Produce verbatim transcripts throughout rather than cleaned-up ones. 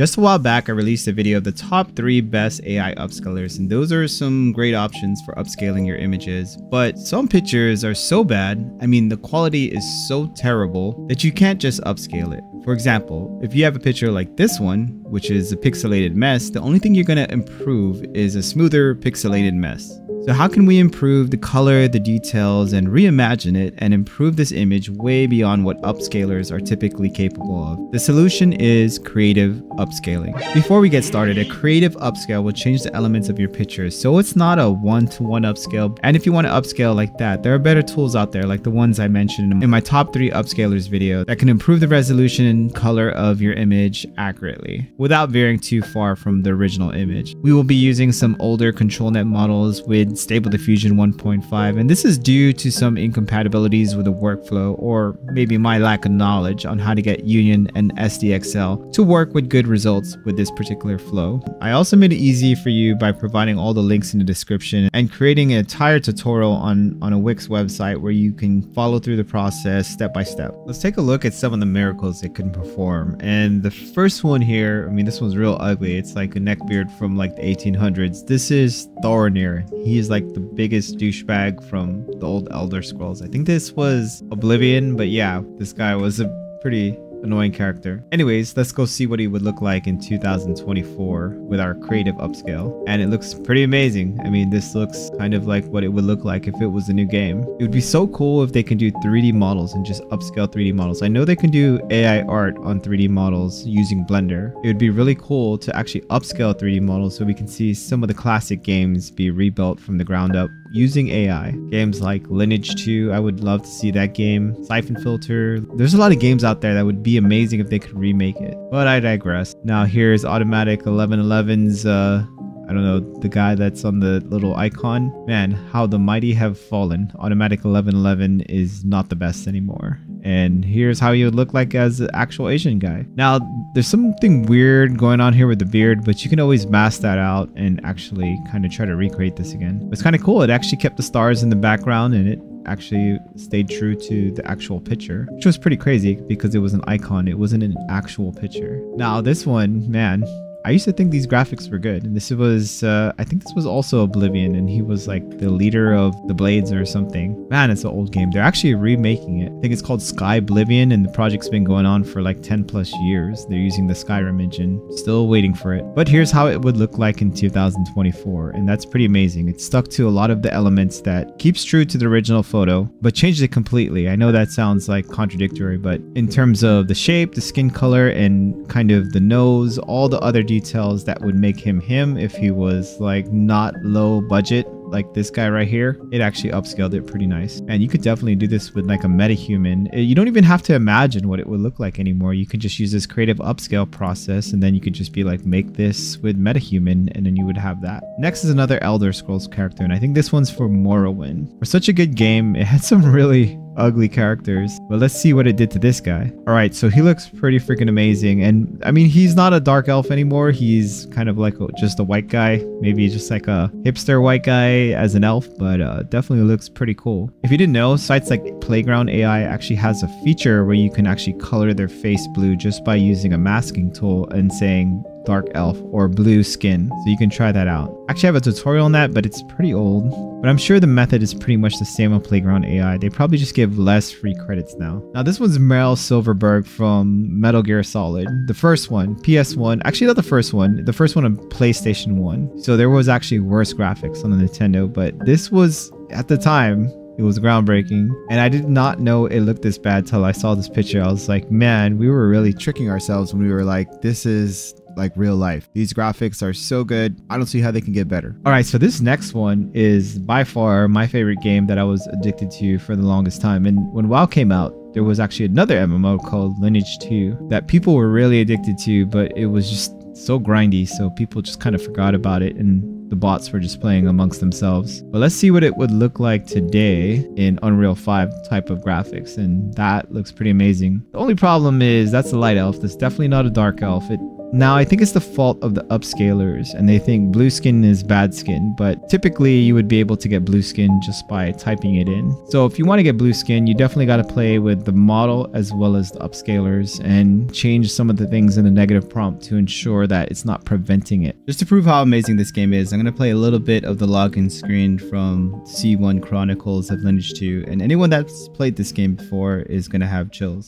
Just a while back, I released a video of the top three best A I upscalers, and those are some great options for upscaling your images. But some pictures are so bad, I mean the quality is so terrible, that you can't just upscale it. For example, if you have a picture like this one, which is a pixelated mess, the only thing you're going to improve is a smoother pixelated mess. So how can we improve the color, the details, and reimagine it and improve this image way beyond what upscalers are typically capable of? The solution is creative upscaling. Before we get started, a creative upscale will change the elements of your picture, so it's not a one-to-one upscale. And if you want to upscale like that, there are better tools out there like the ones I mentioned in my top three upscalers video that can improve the resolution and color of your image accurately without veering too far from the original image. We will be using some older ControlNet models with Stable Diffusion one point five, and this is due to some incompatibilities with the workflow, or maybe my lack of knowledge on how to get Union and S D X L to work with good results with this particular flow. I also made it easy for you by providing all the links in the description and creating an entire tutorial on, on a Wix website where you can follow through the process step by step. Let's take a look at some of the miracles it can perform. And the first one here, I mean, this one's real ugly. It's like a neckbeard from like the eighteen hundreds. This is Thorinir. He is like the biggest douchebag from the old Elder Scrolls. I think this was Oblivion, but yeah, this guy was a pretty annoying character. Anyways, let's go see what he would look like in two thousand twenty-four with our creative upscale. And it looks pretty amazing. I mean, this looks kind of like what it would look like if it was a new game. It would be so cool if they can do three D models and just upscale three D models. I know they can do A I art on three D models using Blender. It would be really cool to actually upscale three D models so we can see some of the classic games be rebuilt from the ground up using A I. Games like Lineage two, I would love to see that game. Siphon Filter. There's a lot of games out there that would be amazing if they could remake it, but I digress. Now here's Automatic eleven eleven's, uh, I don't know, the guy that's on the little icon. Man, how the mighty have fallen. Automatic eleven eleven is not the best anymore. And here's how he would look like as an actual Asian guy. Now, there's something weird going on here with the beard, but you can always mask that out and actually kind of try to recreate this again. It's kind of cool. It actually kept the stars in the background and it actually stayed true to the actual picture, which was pretty crazy because it was an icon. It wasn't an actual picture. Now, this one, man, I used to think these graphics were good, and this was, uh, I think this was also Oblivion, and he was like the leader of the Blades or something. Man, it's an old game. They're actually remaking it. I think it's called Sky Oblivion, and the project's been going on for like ten plus years. They're using the Skyrim engine, still waiting for it. But here's how it would look like in two thousand twenty-four, and that's pretty amazing. It stuck to a lot of the elements that keeps true to the original photo, but changed it completely. I know that sounds like contradictory, but in terms of the shape, the skin color, and kind of the nose, all the other details that would make him him if he was like not low budget like this guy right here, it actually upscaled it pretty nice. And you could definitely do this with like a metahuman. You don't even have to imagine what it would look like anymore. You could just use this creative upscale process, and then you could just be like, make this with metahuman, and then you would have that. Next is another Elder Scrolls character, and I think this one's for Morrowind. For such a good game, it had some really ugly characters, but let's see what it did to this guy. All right, so he looks pretty freaking amazing, and I mean, he's not a dark elf anymore. He's kind of like a, just a white guy, maybe just like a hipster white guy as an elf, but uh, definitely looks pretty cool. If you didn't know, sites like Playground A I actually has a feature where you can actually color their face blue just by using a masking tool and saying dark elf or blue skin, so you can try that out. Actually, I have a tutorial on that, but it's pretty old. But I'm sure the method is pretty much the same on Playground A I. They probably just give less free credits now. Now this one's Meryl Silverberg from Metal Gear Solid. The first one, P S one. Actually not the first one. The first one on PlayStation one. So there was actually worse graphics on the Nintendo. But this was, at the time, it was groundbreaking. And I did not know it looked this bad till I saw this picture. I was like, man, we were really tricking ourselves when we were like, this is like real life. These graphics are so good. I don't see how they can get better. All right, so this next one is by far my favorite game that I was addicted to for the longest time. And when WoW came out, there was actually another M M O called Lineage two that people were really addicted to, but it was just so grindy. So people just kind of forgot about it, and the bots were just playing amongst themselves. But let's see what it would look like today in Unreal five type of graphics, and that looks pretty amazing. The only problem is that's a light elf. That's definitely not a dark elf. It Now, I think it's the fault of the upscalers, and they think blue skin is bad skin, but typically you would be able to get blue skin just by typing it in. So if you want to get blue skin, you definitely got to play with the model as well as the upscalers and change some of the things in the negative prompt to ensure that it's not preventing it. Just to prove how amazing this game is, I'm going to play a little bit of the login screen from C one Chronicles of Lineage two, and anyone that's played this game before is going to have chills.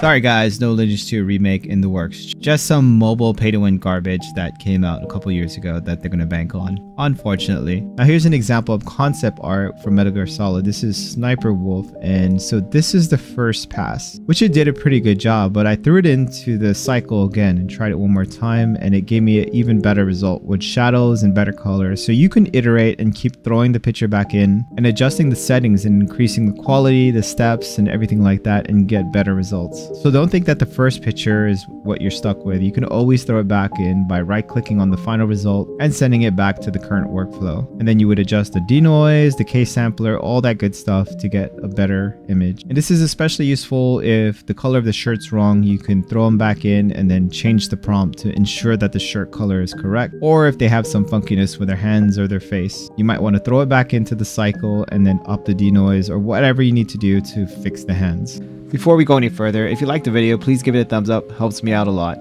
Sorry guys, no Lineage two remake in the works. Just some mobile pay-to-win garbage that came out a couple years ago that they're gonna bank on, unfortunately. Now here's an example of concept art for Metal Gear Solid. This is Sniper Wolf, and so this is the first pass, which it did a pretty good job, but I threw it into the cycle again and tried it one more time, and it gave me an even better result with shadows and better colors. So you can iterate and keep throwing the picture back in and adjusting the settings and increasing the quality, the steps, and everything like that, and get better results. So don't think that the first picture is what you're stuck with. You can always throw it back in by right-clicking on the final result and sending it back to the current workflow. And then you would adjust the denoise, the K-sampler, all that good stuff to get a better image. And this is especially useful if the color of the shirt's wrong. You can throw them back in and then change the prompt to ensure that the shirt color is correct. Or if they have some funkiness with their hands or their face, you might want to throw it back into the cycle and then up the denoise or whatever you need to do to fix the hands. Before we go any further, if you like the video, please give it a thumbs up, helps me out a lot.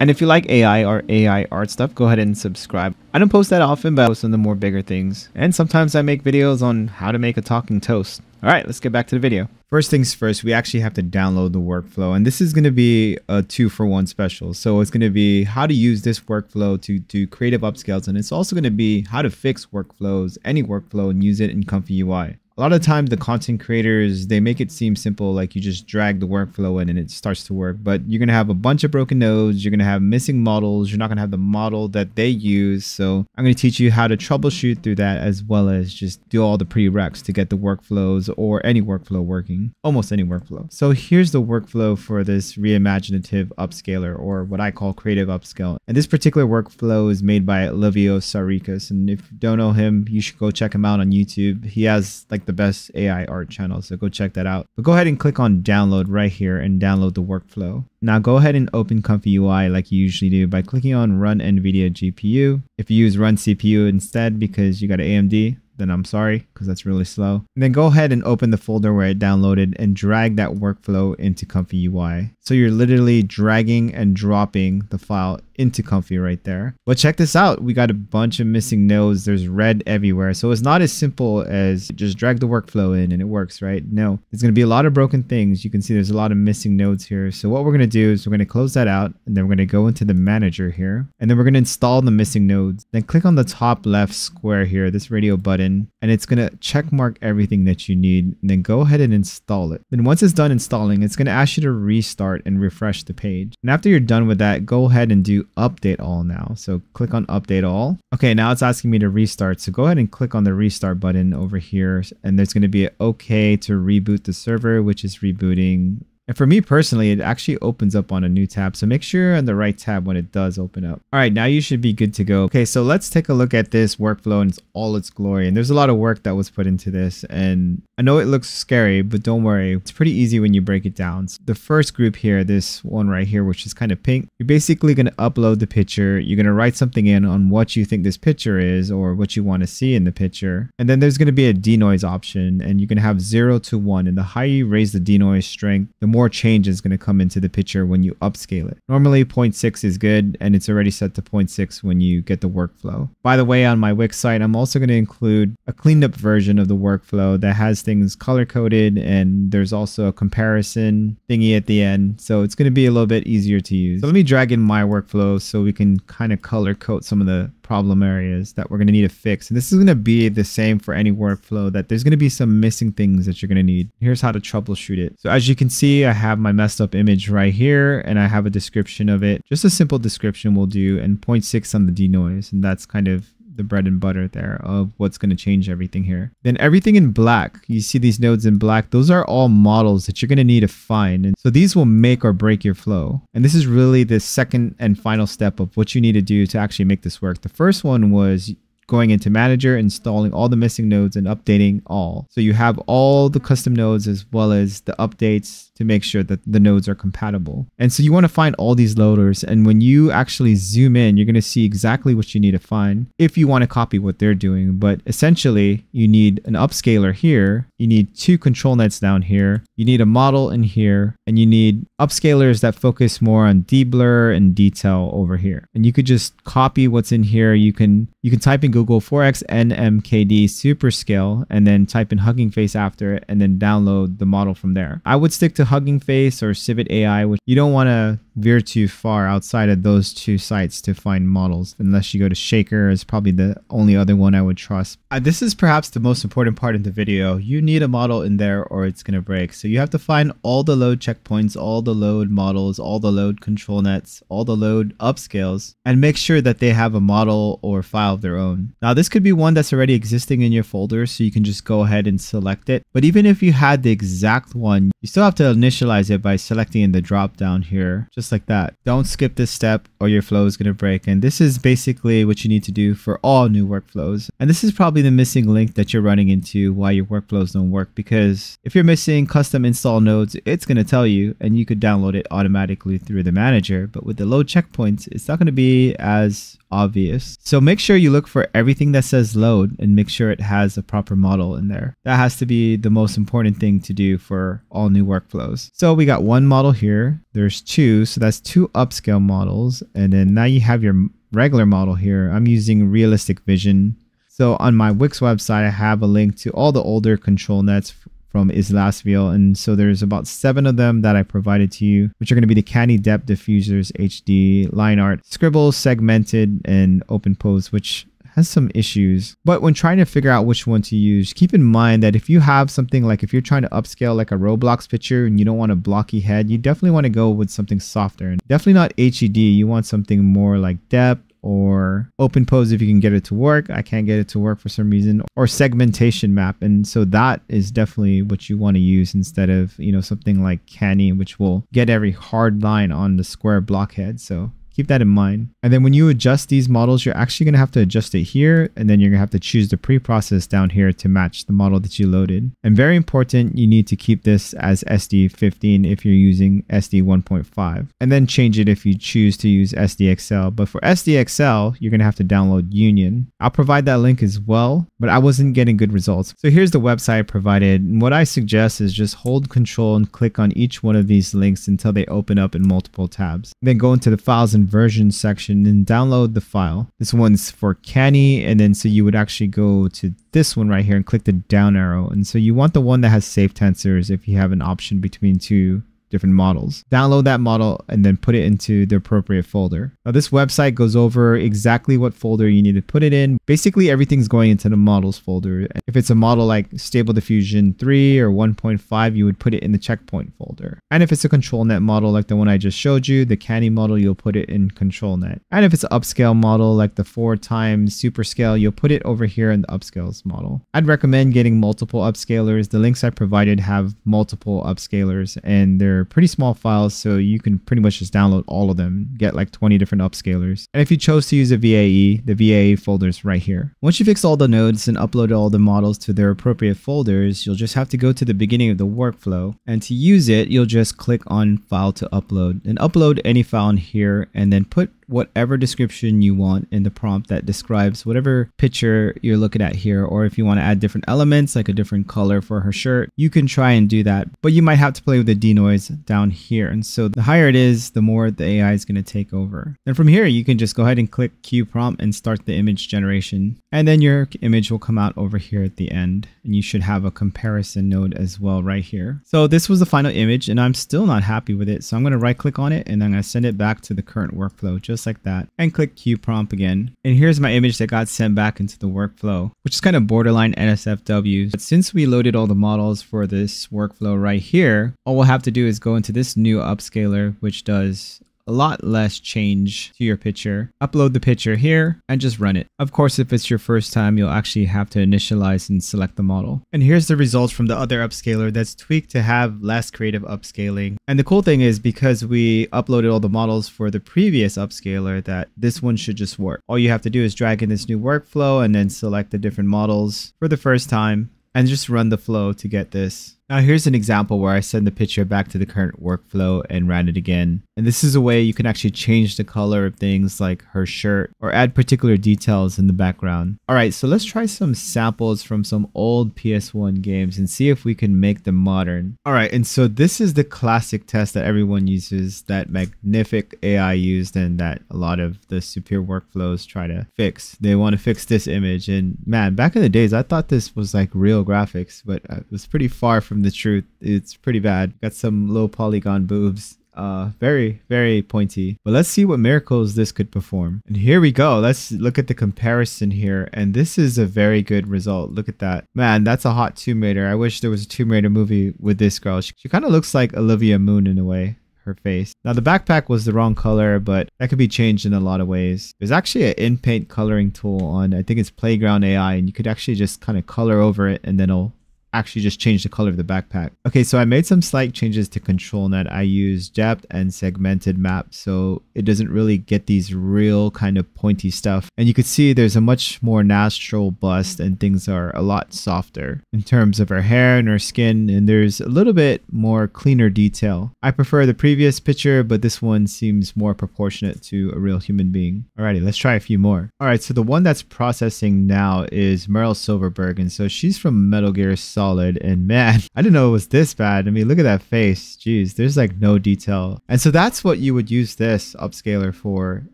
And if you like A I or A I art stuff, go ahead and subscribe. I don't post that often, but I post on the more bigger things. And sometimes I make videos on how to make a talking toast. All right, let's get back to the video. First things first, we actually have to download the workflow, and this is going to be a two for one special. So it's going to be how to use this workflow to do creative upscales, and it's also going to be how to fix workflows, any workflow, and use it in ComfyUI. A lot of times the content creators, they make it seem simple, like you just drag the workflow in and it starts to work, but you're going to have a bunch of broken nodes, you're going to have missing models, you're not going to have the model that they use. So I'm going to teach you how to troubleshoot through that, as well as just do all the prereqs to get the workflows or any workflow working, almost any workflow. So here's the workflow for this reimaginative upscaler, or what I call creative upscale. And this particular workflow is made by Olivio Sarikas, and if you don't know him, you should go check him out on YouTube. He has like the best A I art channel, so go check that out. But go ahead and click on download right here and download the workflow. Now go ahead and open ComfyUI like you usually do by clicking on run NVIDIA G P U. If you use run C P U instead because you got an A M D, then I'm sorry, because that's really slow. And then go ahead and open the folder where it downloaded and drag that workflow into ComfyUI. So you're literally dragging and dropping the file into Comfy right there. But check this out. We got a bunch of missing nodes. There's red everywhere. So it's not as simple as just drag the workflow in and it works, right? No, there's going to be a lot of broken things. You can see there's a lot of missing nodes here. So what we're going to do is we're going to close that out, and then we're going to go into the manager here, and then we're going to install the missing nodes. Then click on the top left square here, this radio button, and it's going to check mark everything that you need, and then go ahead and install it. Then once it's done installing, it's going to ask you to restart and refresh the page. And after you're done with that, go ahead and do update all now. So click on update all. Okay, now it's asking me to restart. So go ahead and click on the restart button over here, and there's going to be an okay to reboot the server, which is rebooting. And for me personally, it actually opens up on a new tab. So make sure you're on the right tab when it does open up. All right, now you should be good to go. Okay, so let's take a look at this workflow in all its glory. And there's a lot of work that was put into this. And I know it looks scary, but don't worry. It's pretty easy when you break it down. So the first group here, this one right here, which is kind of pink, you're basically going to upload the picture. You're going to write something in on what you think this picture is or what you want to see in the picture. And then there's going to be a denoise option, and you're going to have zero to one. And the higher you raise the denoise strength, the more more change is going to come into the picture when you upscale it. Normally zero point six is good, and it's already set to zero point six when you get the workflow. By the way, on my Wix site, I'm also going to include a cleaned up version of the workflow that has things color coded, and there's also a comparison thingy at the end. So it's going to be a little bit easier to use. So let me drag in my workflow so we can kind of color code some of the problem areas that we're going to need to fix. And this is going to be the same for any workflow, that there's going to be some missing things that you're going to need. Here's how to troubleshoot it. So as you can see, I have my messed up image right here, and I have a description of it. Just a simple description will do, and zero point six on the denoise. And that's kind of the bread and butter there of what's going to change everything here. Then everything in black, you see these nodes in black, those are all models that you're going to need to find. And so these will make or break your flow. And this is really the second and final step of what you need to do to actually make this work. The first one was going into manager, installing all the missing nodes and updating all. So you have all the custom nodes as well as the updates to make sure that the nodes are compatible. And so you want to find all these loaders. And when you actually zoom in, you're going to see exactly what you need to find if you want to copy what they're doing. But essentially, you need an upscaler here. You need two control nets down here. You need a model in here. And you need upscalers that focus more on deblur and detail over here. And you could just copy what's in here. You can, you can type in Google four x N M K D superscale and then type in Hugging Face after it and then download the model from there. I would stick to Hugging Face or CivitAI, which you don't want to veer too far outside of those two sites to find models, unless you go to Shaker is probably the only other one I would trust. Uh, this is perhaps the most important part of the video. You need a model in there or it's going to break. So you have to find all the load checkpoints, all the load models, all the load control nets, all the load upscales, and make sure that they have a model or file of their own. Now this could be one that's already existing in your folder, so you can just go ahead and select it. But even if you had the exact one, you still have to initialize it by selecting in the drop down here. Just like that. Don't skip this step or your flow is going to break. And this is basically what you need to do for all new workflows. And this is probably the missing link that you're running into why your workflows don't work, because if you're missing custom install nodes, it's going to tell you and you could download it automatically through the manager. But with the load checkpoints, it's not going to be as obvious. So make sure you look for everything that says load and make sure it has a proper model in there. That has to be the most important thing to do for all new workflows. So we got one model here. There's two. So that's two upscale models. And then now you have your regular model here. I'm using Realistic Vision. So on my Wix website, I have a link to all the older control nets from islasvial, and so there's about seven of them that I provided to you, which are going to be the Canny, Depth Diffusers, H D, Line Art, Scribble, Segmented, and Open Pose, which has some issues. But when trying to figure out which one to use, keep in mind that if you have something like, if you're trying to upscale like a Roblox picture and you don't want a blocky head, you definitely want to go with something softer, and definitely not H D. You want something more like Depth or Open Pose if you can get it to work. I can't get it to work for some reason, or Segmentation Map. And so that is definitely what you want to use instead of, you know, something like Canny, which will get every hard line on the square blockhead. So keep that in mind. And then when you adjust these models, you're actually going to have to adjust it here. And then you're going to have to choose the preprocess down here to match the model that you loaded. And very important, you need to keep this as S D fifteen if you're using S D one point five. And then change it if you choose to use S D X L. But for S D X L, you're going to have to download Union. I'll provide that link as well, but I wasn't getting good results. So here's the website I provided. And what I suggest is just hold control and click on each one of these links until they open up in multiple tabs. Then go into the files and version section and download the file. This one's for Canny, and then so you would actually go to this one right here and click the down arrow. And so you want the one that has safe tensors if you have an option between two different models. Download that model and then put it into the appropriate folder. Now this website goes over exactly what folder you need to put it in. Basically everything's going into the models folder. If it's a model like Stable Diffusion three or one point five, you would put it in the checkpoint folder. And if it's a control net model like the one I just showed you, the Canny model, you'll put it in control net. And if it's an upscale model like the four times superscale, you'll put it over here in the upscales model. I'd recommend getting multiple upscalers. The links I provided have multiple upscalers and they're pretty small files, so you can pretty much just download all of them, get like twenty different upscalers. And if you chose to use a V A E, the V A E folder is right here. Once you fix all the nodes and upload all the models to their appropriate folders, you'll just have to go to the beginning of the workflow. And to use it, you'll just click on File to Upload and upload any file in here, and then put whatever description you want in the prompt that describes whatever picture you're looking at here. Or if you want to add different elements, like a different color for her shirt, you can try and do that, but you might have to play with the denoise down here. And so the higher it is, the more the A I is going to take over. And from here, you can just go ahead and click Q prompt and start the image generation. And then your image will come out over here at the end. And you should have a comparison node as well right here. So this was the final image and I'm still not happy with it. So I'm going to right click on it and I'm going to send it back to the current workflow. Just Just like that, and click Q prompt again. And here's my image that got sent back into the workflow, which is kind of borderline N S F W. But since we loaded all the models for this workflow right here, all we'll have to do is go into this new upscaler, which does a lot less change to your picture. Upload the picture here and just run it. Of course, if it's your first time, you'll actually have to initialize and select the model. And here's the results from the other upscaler that's tweaked to have less creative upscaling. And the cool thing is, because we uploaded all the models for the previous upscaler, that this one should just work. All you have to do is drag in this new workflow and then select the different models for the first time and just run the flow to get this. Now here's an example where I send the picture back to the current workflow and ran it again. And this is a way you can actually change the color of things like her shirt or add particular details in the background. All right, so let's try some samples from some old P S one games and see if we can make them modern. All right, and so this is the classic test that everyone uses, that Magnific A I used, and that a lot of the Superior workflows try to fix. They want to fix this image. And man, back in the days, I thought this was like real graphics, but it was pretty far from the truth. It's pretty bad. Got some low polygon boobs. Uh, very, very pointy. But let's see what miracles this could perform. And here we go. Let's look at the comparison here. And this is a very good result. Look at that. Man, that's a hot Tomb Raider. I wish there was a Tomb Raider movie with this girl. She, she kind of looks like Olivia Moon in a way. Her face. Now the backpack was the wrong color, but that could be changed in a lot of ways. There's actually an in-paint coloring tool on, I think it's Playground A I, and you could actually just kind of color over it and then it'll actually just change the color of the backpack. Okay, so I made some slight changes to ControlNet. I use depth and segmented map, so it doesn't really get these real kind of pointy stuff. And you could see there's a much more natural bust and things are a lot softer in terms of her hair and her skin, and there's a little bit more cleaner detail. I prefer the previous picture, but this one seems more proportionate to a real human being. Alrighty, let's try a few more. Alright, so the one that's processing now is Meryl Silverberg, and so she's from Metal Gear Solid. Solid, and man, I didn't know it was this bad. I mean, look at that face. Jeez, there's like no detail. And so that's what you would use this upscaler for,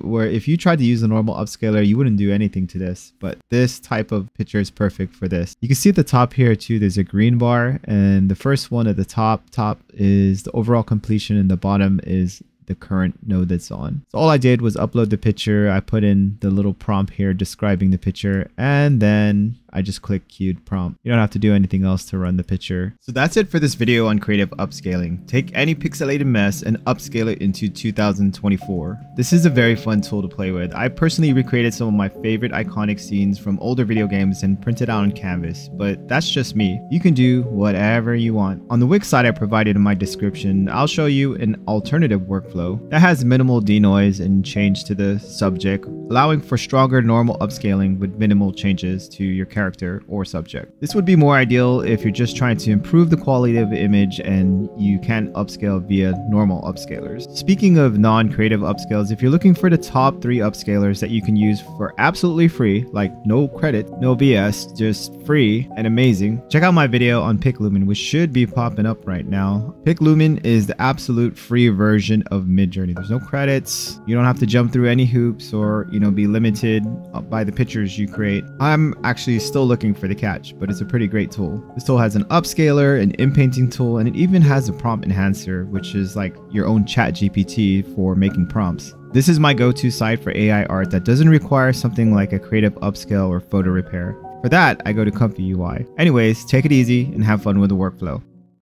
where if you tried to use a normal upscaler, you wouldn't do anything to this, but this type of picture is perfect for this. You can see at the top here too, there's a green bar, and the first one at the top top is the overall completion, and the bottom is the current node that's on. So all I did was upload the picture. I put in the little prompt here describing the picture, and then I just click queued prompt. You don't have to do anything else to run the picture. So that's it for this video on creative upscaling. Take any pixelated mess and upscale it into two thousand twenty-four. This is a very fun tool to play with. I personally recreated some of my favorite iconic scenes from older video games and printed out on canvas, but that's just me. You can do whatever you want. On the Wix side I provided in my description, I'll show you an alternative workflow that has minimal denoise and change to the subject, allowing for stronger normal upscaling with minimal changes to your character. Character or subject. This would be more ideal if you're just trying to improve the quality of the image and you can upscale via normal upscalers. Speaking of non-creative upscales, if you're looking for the top three upscalers that you can use for absolutely free, like no credit, no B S, just free and amazing, check out my video on PicLumen, which should be popping up right now. PicLumen is the absolute free version of Midjourney. There's no credits. You don't have to jump through any hoops or, you know, be limited by the pictures you create. I'm actually still looking for the catch, but it's a pretty great tool. This tool has an upscaler, an inpainting tool, and it even has a prompt enhancer, which is like your own chat G P T for making prompts. This is my go-to site for A I art that doesn't require something like a creative upscale or photo repair. For that, I go to ComfyUI. Anyways, take it easy and have fun with the workflow.